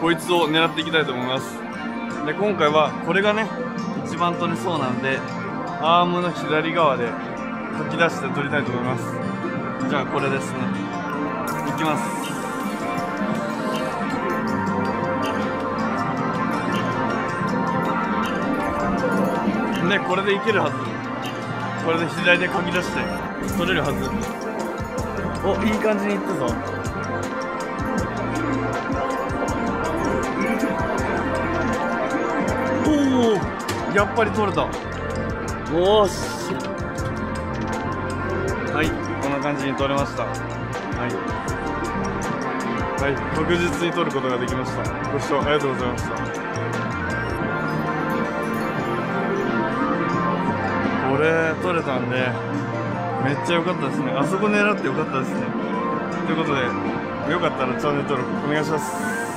こいつを狙っていきたいと思います。で、今回はこれがね一番取れそうなんで、アームの左側でかき出して取りたいと思います。じゃあこれですね、いきます。で、これでいけるはず。これで左でかき出して取れるはず。お、いい感じにいったぞ。おお、やっぱり取れた。おーし、はい、こんな感じに取れました。はい、確実に取ることができました。ご視聴ありがとうございました。これ取れたんでめっちゃ良かったですね。あそこ狙って良かったですね。ということで、よかったらチャンネル登録お願いします。